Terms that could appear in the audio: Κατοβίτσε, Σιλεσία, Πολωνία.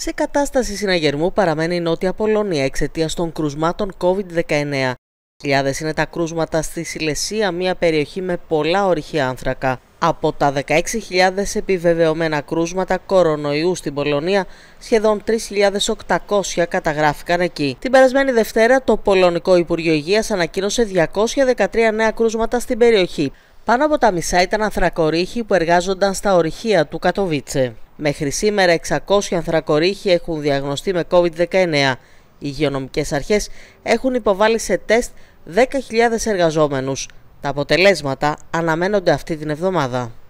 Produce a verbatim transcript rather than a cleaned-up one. Σε κατάσταση συναγερμού παραμένει η Νότια Πολωνία εξαιτίας των κρουσμάτων κόβιντ δεκαεννέα. Χιλιάδες είναι τα κρούσματα στη Σιλεσία, μια περιοχή με πολλά ορυχεία άνθρακα. Από τα δεκαέξι χιλιάδες επιβεβαιωμένα κρούσματα κορονοϊού στην Πολωνία, σχεδόν τρεις χιλιάδες οκτακόσια καταγράφηκαν εκεί. Την περασμένη Δευτέρα, το Πολωνικό Υπουργείο Υγείας ανακοίνωσε διακόσια δεκατρία νέα κρούσματα στην περιοχή. Πάνω από τα μισά ήταν ανθρακορύχοι που εργάζονταν στα ορυχεία του Κατοβίτσε. Μέχρι σήμερα, εξακόσια ανθρακορύχοι έχουν διαγνωστεί με κόβιντ δεκαεννέα. Οι υγειονομικές αρχές έχουν υποβάλει σε τεστ δέκα χιλιάδες εργαζόμενους. Τα αποτελέσματα αναμένονται αυτή την εβδομάδα.